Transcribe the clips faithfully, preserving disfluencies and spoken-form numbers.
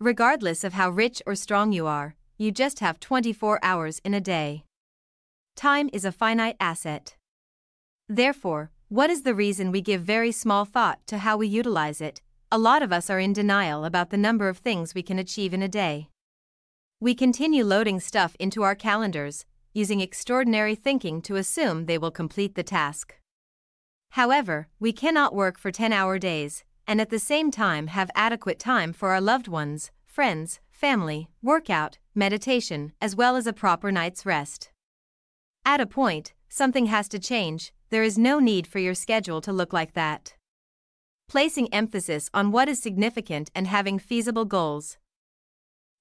Regardless of how rich or strong you are, you just have twenty-four hours in a day. Time is a finite asset. Therefore, what is the reason we give very small thought to how we utilize it? A lot of us are in denial about the number of things we can achieve in a day. We continue loading stuff into our calendars, using extraordinary thinking to assume they will complete the task. However, we cannot work for ten-hour days, and at the same time have adequate time for our loved ones, friends, family, workout, meditation, as well as a proper night's rest. At a point, something has to change. There is no need for your schedule to look like that. Placing emphasis on what is significant and having feasible goals.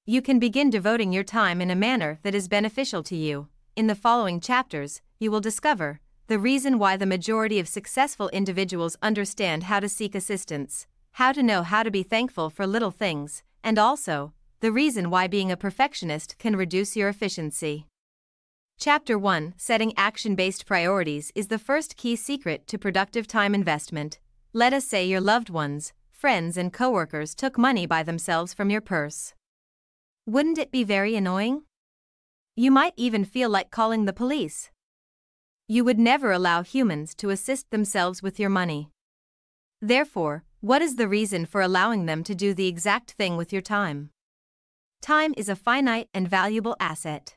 You can begin devoting your time in a manner that is beneficial to you. In the following chapters, you will discover the reason why the majority of successful individuals understand how to seek assistance, how to know how to be thankful for little things, and also, the reason why being a perfectionist can reduce your efficiency. Chapter one, Setting Action-Based Priorities is the first key secret to productive time investment. Let us say your loved ones, friends and coworkers took money by themselves from your purse. Wouldn't it be very annoying? You might even feel like calling the police. You would never allow humans to assist themselves with your money. Therefore, what is the reason for allowing them to do the exact thing with your time? Time is a finite and valuable asset.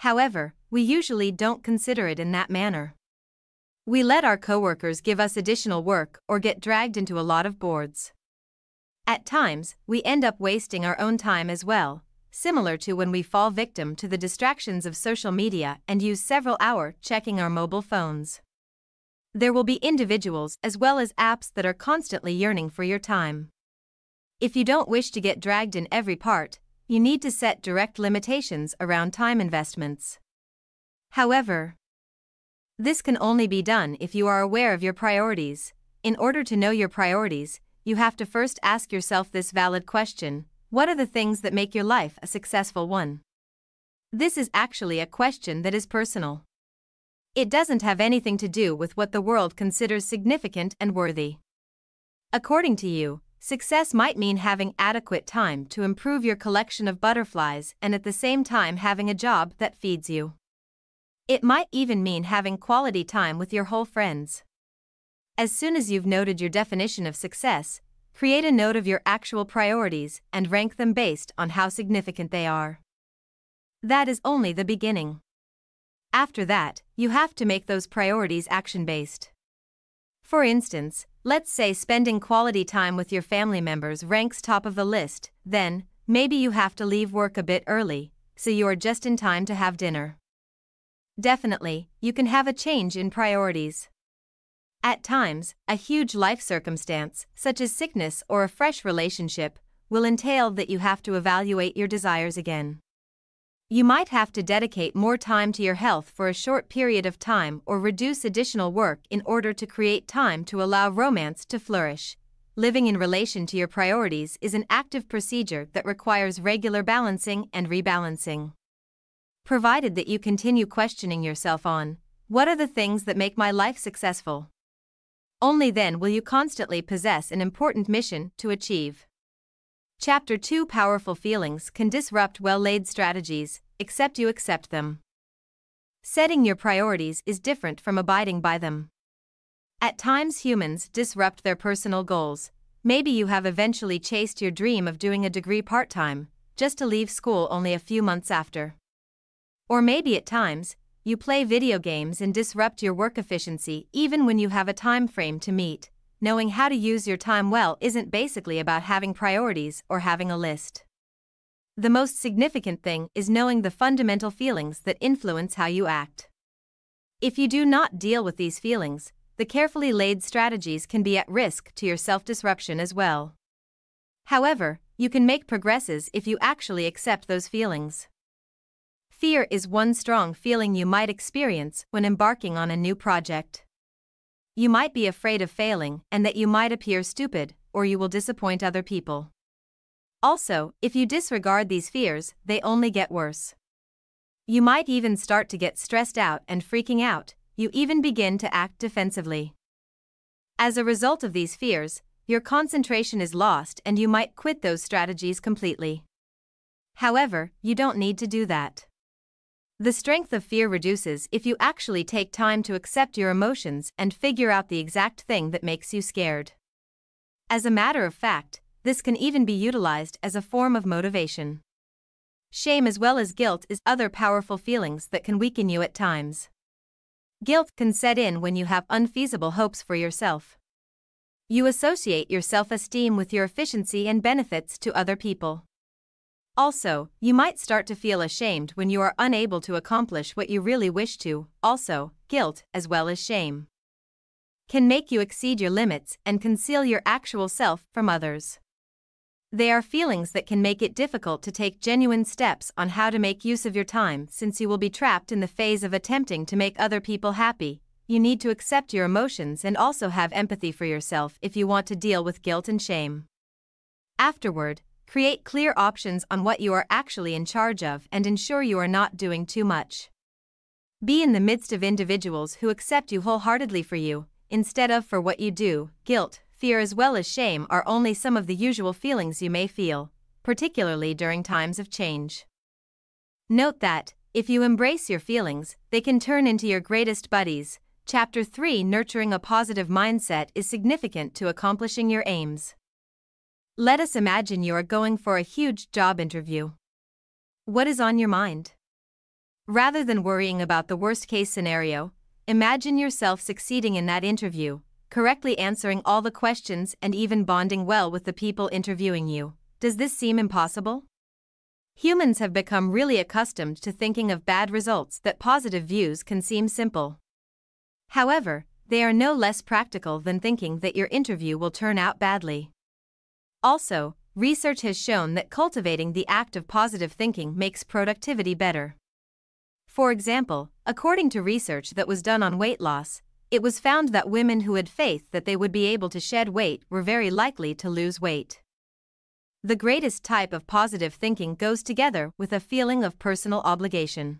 However, we usually don't consider it in that manner. We let our coworkers give us additional work or get dragged into a lot of boards. At times, we end up wasting our own time as well, similar to when we fall victim to the distractions of social media and use several hours checking our mobile phones. There will be individuals as well as apps that are constantly yearning for your time. If you don't wish to get dragged in every part, you need to set direct limitations around time investments. However, this can only be done if you are aware of your priorities. In order to know your priorities, you have to first ask yourself this valid question: what are the things that make your life a successful one? This is actually a question that is personal. It doesn't have anything to do with what the world considers significant and worthy. According to you, success might mean having adequate time to improve your collection of butterflies and at the same time having a job that feeds you. It might even mean having quality time with your whole friends. As soon as you've noted your definition of success, create a note of your actual priorities and rank them based on how significant they are. That is only the beginning. After that, you have to make those priorities action-based. For instance, let's say spending quality time with your family members ranks top of the list, then, maybe you have to leave work a bit early, so you are just in time to have dinner. Definitely, you can have a change in priorities. At times, a huge life circumstance, such as sickness or a fresh relationship, will entail that you have to evaluate your desires again. You might have to dedicate more time to your health for a short period of time or reduce additional work in order to create time to allow romance to flourish. Living in relation to your priorities is an active procedure that requires regular balancing and rebalancing. Provided that you continue questioning yourself on, what are the things that make my life successful? Only then will you constantly possess an important mission to achieve. Chapter two, Powerful Feelings Can Disrupt Well-Laid Strategies, Except You Accept Them. Setting your priorities is different from abiding by them. At times humans disrupt their personal goals. Maybe you have eventually chased your dream of doing a degree part-time, just to leave school only a few months after. Or maybe at times, you play video games and disrupt your work efficiency even when you have a time frame to meet. Knowing how to use your time well isn't basically about having priorities or having a list. The most significant thing is knowing the fundamental feelings that influence how you act. If you do not deal with these feelings, the carefully laid strategies can be at risk to your self-disruption as well. However, you can make progresses if you actually accept those feelings. Fear is one strong feeling you might experience when embarking on a new project. You might be afraid of failing and that you might appear stupid, or you will disappoint other people. Also, if you disregard these fears, they only get worse. You might even start to get stressed out and freaking out. You even begin to act defensively. As a result of these fears, your concentration is lost and you might quit those strategies completely. However, you don't need to do that. The strength of fear reduces if you actually take time to accept your emotions and figure out the exact thing that makes you scared. As a matter of fact, this can even be utilized as a form of motivation. Shame as well as guilt is other powerful feelings that can weaken you at times. Guilt can set in when you have unfeasible hopes for yourself. You associate your self-esteem with your efficiency and benefits to other people. Also, you might start to feel ashamed when you are unable to accomplish what you really wish to. Also, guilt, as well as shame, can make you exceed your limits and conceal your actual self from others. They are feelings that can make it difficult to take genuine steps on how to make use of your time, since you will be trapped in the phase of attempting to make other people happy. You need to accept your emotions and also have empathy for yourself if you want to deal with guilt and shame. Afterward, create clear options on what you are actually in charge of and ensure you are not doing too much. Be in the midst of individuals who accept you wholeheartedly for you, instead of for what you do. Guilt, fear as well as shame are only some of the usual feelings you may feel, particularly during times of change. Note that, if you embrace your feelings, they can turn into your greatest buddies. Chapter three: Nurturing a positive mindset is significant to accomplishing your aims. Let us imagine you are going for a huge job interview. What is on your mind? Rather than worrying about the worst-case scenario, imagine yourself succeeding in that interview, correctly answering all the questions and even bonding well with the people interviewing you. Does this seem impossible? Humans have become really accustomed to thinking of bad results that positive views can seem simple. However, they are no less practical than thinking that your interview will turn out badly. Also, research has shown that cultivating the act of positive thinking makes productivity better. For example, according to research that was done on weight loss, it was found that women who had faith that they would be able to shed weight were very likely to lose weight. The greatest type of positive thinking goes together with a feeling of personal obligation.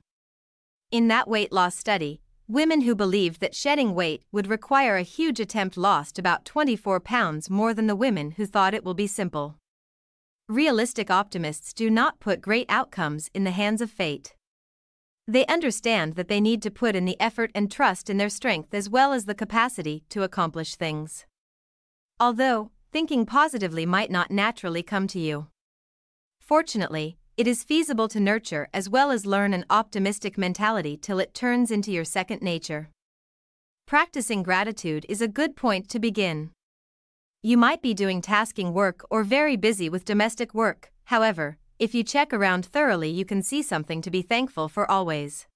In that weight loss study, women who believed that shedding weight would require a huge attempt lost about twenty-four pounds more than the women who thought it will be simple. Realistic optimists do not put great outcomes in the hands of fate. They understand that they need to put in the effort and trust in their strength as well as the capacity to accomplish things. Although, thinking positively might not naturally come to you. Fortunately, it is feasible to nurture as well as learn an optimistic mentality till it turns into your second nature. Practicing gratitude is a good point to begin. You might be doing tasking work or very busy with domestic work. However, if you check around thoroughly, you can see something to be thankful for always.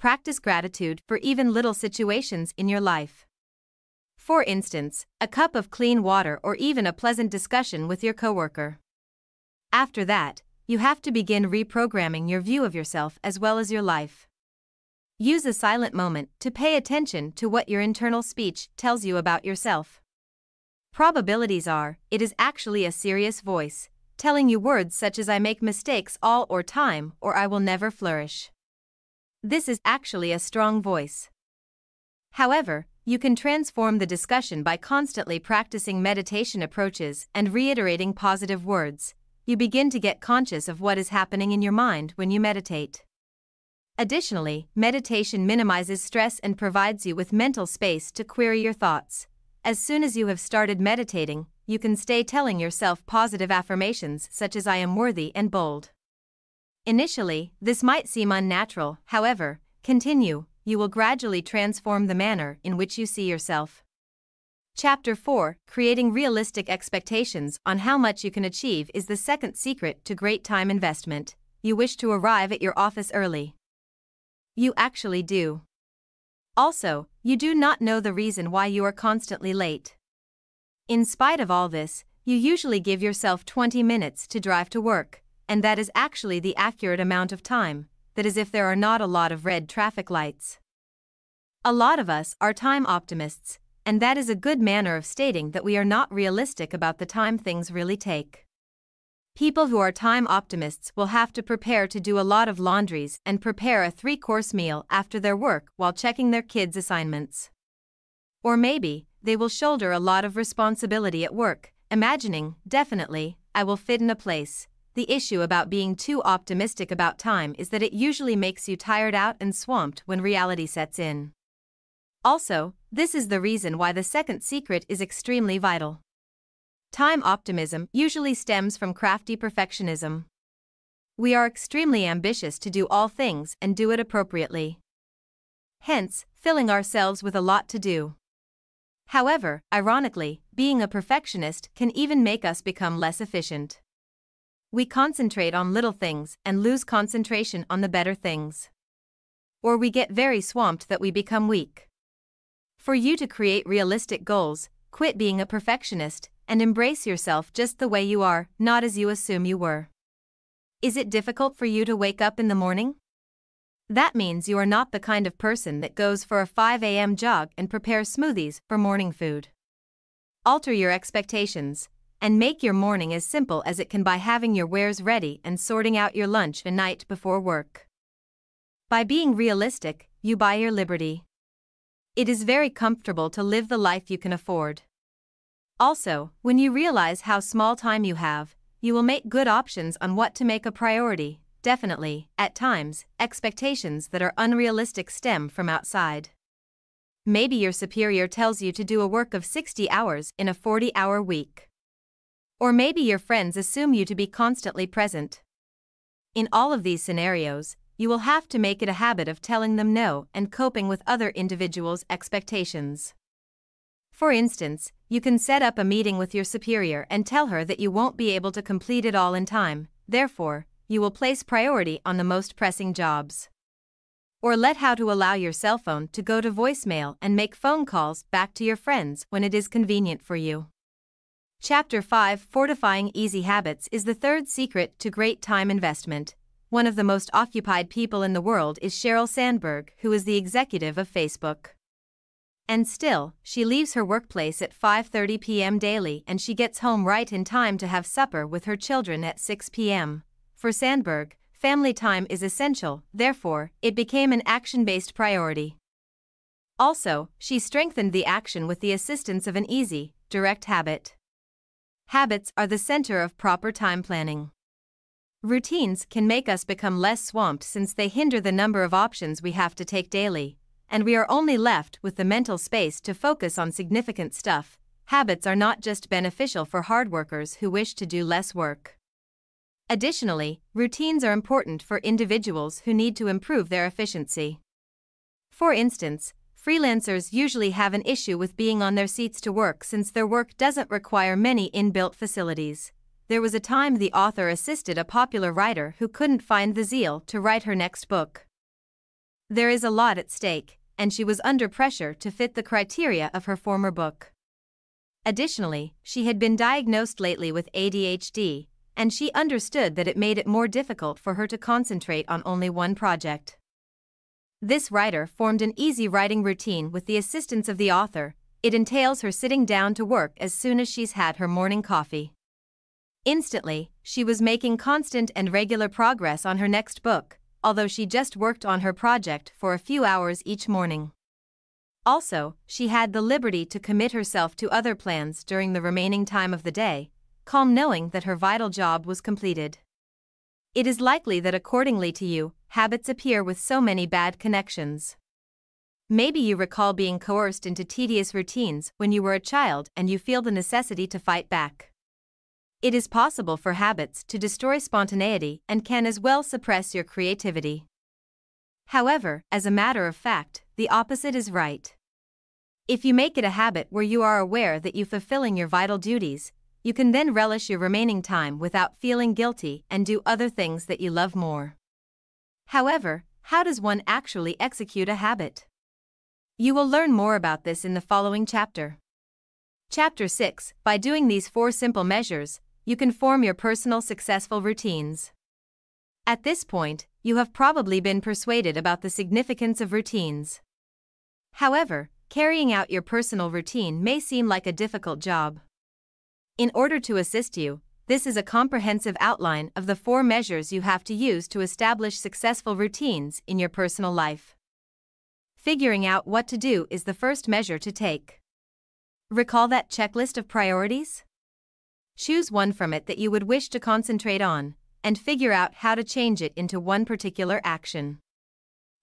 Practice gratitude for even little situations in your life. For instance, a cup of clean water or even a pleasant discussion with your coworker. After that, you have to begin reprogramming your view of yourself as well as your life. Use a silent moment to pay attention to what your internal speech tells you about yourself. Probabilities are, it is actually a serious voice, telling you words such as "I make mistakes all the time" or "I will never flourish." This is actually a strong voice. However, you can transform the discussion by constantly practicing meditation approaches and reiterating positive words. You begin to get conscious of what is happening in your mind when you meditate. Additionally, meditation minimizes stress and provides you with mental space to query your thoughts. As soon as you have started meditating, you can stay telling yourself positive affirmations such as "I am worthy" and "bold." Initially, this might seem unnatural. However, continue, you will gradually transform the manner in which you see yourself. Chapter four: Creating realistic expectations on how much you can achieve is the second secret to great time investment. You wish to arrive at your office early. You actually do. Also, you do not know the reason why you are constantly late. In spite of all this, you usually give yourself twenty minutes to drive to work, and that is actually the accurate amount of time. That is if there are not a lot of red traffic lights. A lot of us are time optimists, and that is a good manner of stating that we are not realistic about the time things really take. People who are time optimists will have to prepare to do a lot of laundries and prepare a three-course meal after their work while checking their kids' assignments. Or maybe they will shoulder a lot of responsibility at work, imagining, definitely, I will fit in a place. The issue about being too optimistic about time is that it usually makes you tired out and swamped when reality sets in. Also, this is the reason why the second secret is extremely vital. Time optimism usually stems from crafty perfectionism. We are extremely ambitious to do all things and do it appropriately. Hence, filling ourselves with a lot to do. However, ironically, being a perfectionist can even make us become less efficient. We concentrate on little things and lose concentration on the better things. Or we get very swamped that we become weak. For you to create realistic goals, quit being a perfectionist and embrace yourself just the way you are, not as you assume you were. Is it difficult for you to wake up in the morning? That means you are not the kind of person that goes for a five a m jog and prepares smoothies for morning food. Alter your expectations and make your morning as simple as it can by having your wares ready and sorting out your lunch a night before work. By being realistic, you buy your liberty. It is very comfortable to live the life you can afford. Also, when you realize how small time you have, you will make good options on what to make a priority. Definitely, at times, expectations that are unrealistic stem from outside. Maybe your superior tells you to do a work of sixty hours in a forty hour week. Or maybe your friends assume you to be constantly present. In all of these scenarios, you will have to make it a habit of telling them no and coping with other individuals' expectations. For instance, you can set up a meeting with your superior and tell her that you won't be able to complete it all in time, therefore, you will place priority on the most pressing jobs. Or let how to allow your cell phone to go to voicemail and make phone calls back to your friends when it is convenient for you. Chapter five Fortifying Easy Habits is the third secret to great time investment. One of the most occupied people in the world is Sheryl Sandberg, who is the executive of Facebook. And still, she leaves her workplace at five thirty p m daily and she gets home right in time to have supper with her children at six p m For Sandberg, family time is essential, therefore, it became an action-based priority. Also, she strengthened the action with the assistance of an easy, direct habit. Habits are the center of proper time planning. Routines can make us become less swamped since they hinder the number of options we have to take daily, and we are only left with the mental space to focus on significant stuff. Habits are not just beneficial for hard workers who wish to do less work. Additionally, routines are important for individuals who need to improve their efficiency. For instance, freelancers usually have an issue with being on their seats to work since their work doesn't require many inbuilt facilities. There was a time the author assisted a popular writer who couldn't find the zeal to write her next book. There is a lot at stake, and she was under pressure to fit the criteria of her former book. Additionally, she had been diagnosed lately with A D H D, and she understood that it made it more difficult for her to concentrate on only one project. This writer formed an easy writing routine with the assistance of the author. It entails her sitting down to work as soon as she's had her morning coffee. Instantly, she was making constant and regular progress on her next book, although she just worked on her project for a few hours each morning. Also, she had the liberty to commit herself to other plans during the remaining time of the day, calm knowing that her vital job was completed. It is likely that accordingly to you, habits appear with so many bad connections. Maybe you recall being coerced into tedious routines when you were a child and you feel the necessity to fight back. It is possible for habits to destroy spontaneity and can as well suppress your creativity. However, as a matter of fact, the opposite is right. If you make it a habit where you are aware that you're fulfilling your vital duties, you can then relish your remaining time without feeling guilty and do other things that you love more. However, how does one actually execute a habit? You will learn more about this in the following chapter. Chapter six By doing these four simple measures, you can form your personal successful routines. At this point, you have probably been persuaded about the significance of routines. However, carrying out your personal routine may seem like a difficult job. In order to assist you, this is a comprehensive outline of the four measures you have to use to establish successful routines in your personal life. Figuring out what to do is the first measure to take. Recall that checklist of priorities? Choose one from it that you would wish to concentrate on, and figure out how to change it into one particular action.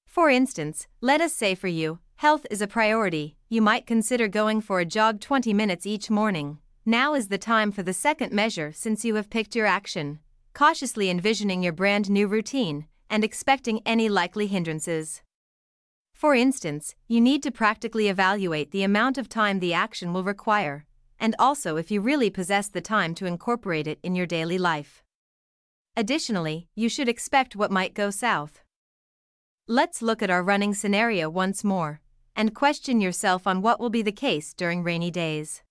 For instance, let us say for you, health is a priority. You might consider going for a jog twenty minutes each morning. Now is the time for the second measure since you have picked your action, cautiously envisioning your brand new routine and expecting any likely hindrances. For instance, you need to practically evaluate the amount of time the action will require, and also if you really possess the time to incorporate it in your daily life. Additionally, you should expect what might go south. Let's look at our running scenario once more, and question yourself on what will be the case during rainy days.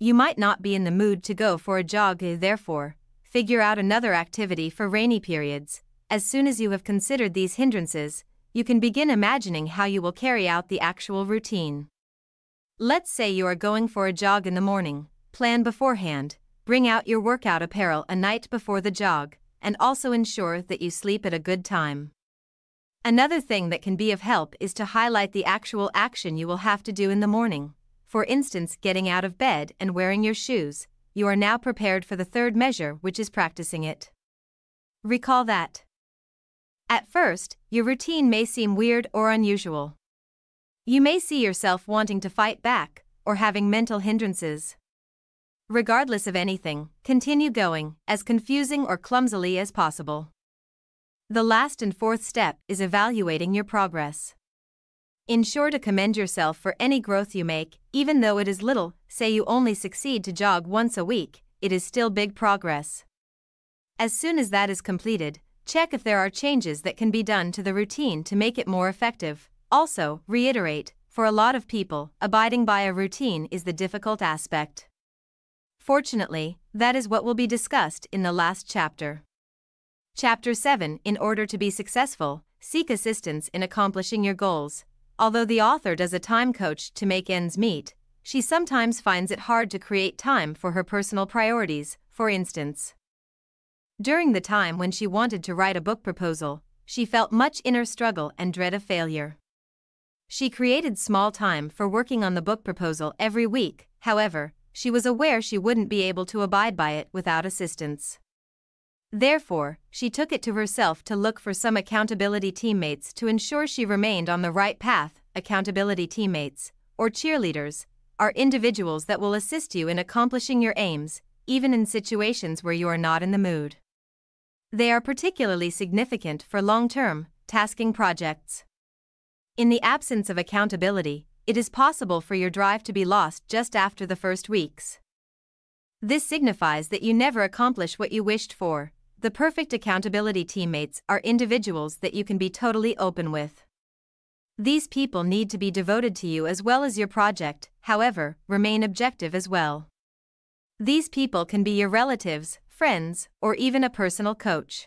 You might not be in the mood to go for a jog, therefore, figure out another activity for rainy periods. As soon as you have considered these hindrances, you can begin imagining how you will carry out the actual routine. Let's say you are going for a jog in the morning. Plan beforehand, bring out your workout apparel a night before the jog, and also ensure that you sleep at a good time. Another thing that can be of help is to highlight the actual action you will have to do in the morning. For instance, getting out of bed and wearing your shoes. You are now prepared for the third measure, which is practicing it. Recall that. At first, your routine may seem weird or unusual. You may see yourself wanting to fight back or having mental hindrances. Regardless of anything, continue going as confusing or clumsily as possible. The last and fourth step is evaluating your progress. Ensure to commend yourself for any growth you make, even though it is little. Say you only succeed to jog once a week, it is still big progress. As soon as that is completed, check if there are changes that can be done to the routine to make it more effective. Also, reiterate, for a lot of people, abiding by a routine is the difficult aspect. Fortunately, that is what will be discussed in the last chapter. Chapter seven. In order to be successful, seek assistance in accomplishing your goals. Although the author does a time coach to make ends meet, she sometimes finds it hard to create time for her personal priorities. For instance, during the time when she wanted to write a book proposal, she felt much inner struggle and dread of failure. She created small time for working on the book proposal every week. However, she was aware she wouldn't be able to abide by it without assistance. Therefore, she took it to herself to look for some accountability teammates to ensure she remained on the right path. Accountability teammates, or cheerleaders, are individuals that will assist you in accomplishing your aims, even in situations where you are not in the mood. They are particularly significant for long-term, tasking projects. In the absence of accountability, it is possible for your drive to be lost just after the first weeks. This signifies that you never accomplish what you wished for. The perfect accountability teammates are individuals that you can be totally open with. These people need to be devoted to you as well as your project. However, remain objective as well. These people can be your relatives, friends, or even a personal coach.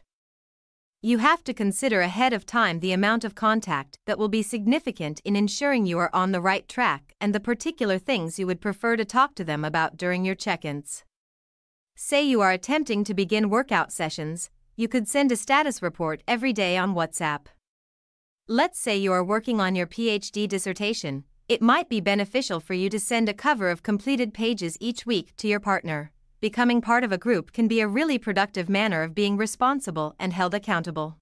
You have to consider ahead of time the amount of contact that will be significant in ensuring you are on the right track and the particular things you would prefer to talk to them about during your check-ins. Say you are attempting to begin workout sessions, you could send a status report every day on WhatsApp. Let's say you are working on your P H D dissertation, it might be beneficial for you to send a cover of completed pages each week to your partner. Becoming part of a group can be a really productive manner of being responsible and held accountable.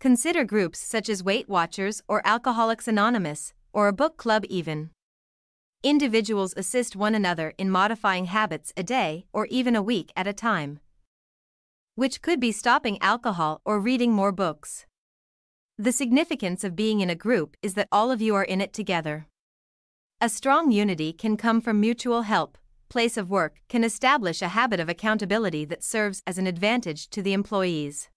Consider groups such as Weight Watchers or Alcoholics Anonymous, or a book club even. Individuals assist one another in modifying habits a day or even a week at a time, which could be stopping alcohol or reading more books. The significance of being in a group is that all of you are in it together. A strong unity can come from mutual help. Place of work can establish a habit of accountability that serves as an advantage to the employees.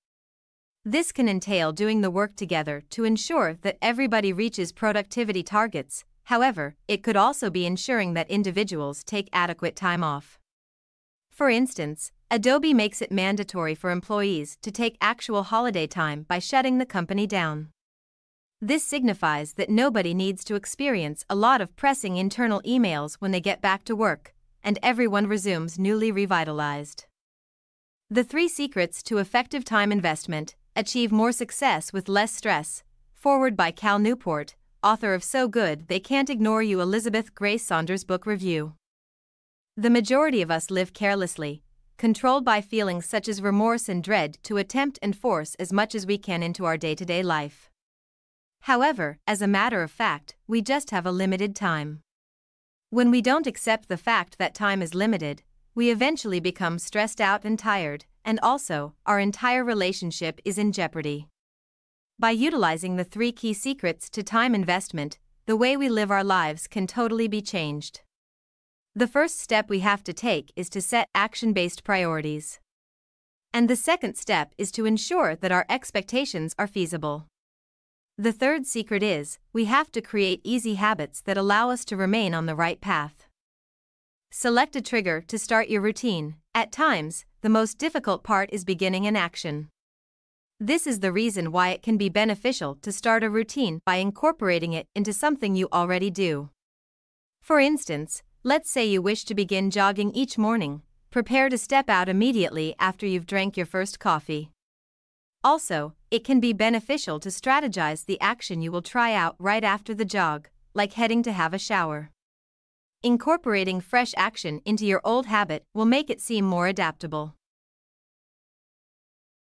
This can entail doing the work together to ensure that everybody reaches productivity targets. However, it could also be ensuring that individuals take adequate time off. For instance, Adobe makes it mandatory for employees to take actual holiday time by shutting the company down. This signifies that nobody needs to experience a lot of pressing internal emails when they get back to work, and everyone resumes newly revitalized. The three secrets to effective time investment: achieve more success with less stress, forward by Cal Newport, author of So Good They Can't Ignore You, Elizabeth Grace Saunders book review. The majority of us live carelessly, controlled by feelings such as remorse and dread to attempt and force as much as we can into our day-to-day life. However, as a matter of fact, we just have a limited time. When we don't accept the fact that time is limited, we eventually become stressed out and tired, and also, our entire relationship is in jeopardy. By utilizing the three key secrets to time investment, the way we live our lives can totally be changed. The first step we have to take is to set action-based priorities. And the second step is to ensure that our expectations are feasible. The third secret is, we have to create easy habits that allow us to remain on the right path. Select a trigger to start your routine. At times, the most difficult part is beginning an action. This is the reason why it can be beneficial to start a routine by incorporating it into something you already do. For instance, let's say you wish to begin jogging each morning. Prepare to step out immediately after you've drank your first coffee. Also, it can be beneficial to strategize the action you will try out right after the jog, like heading to have a shower. Incorporating fresh action into your old habit will make it seem more adaptable.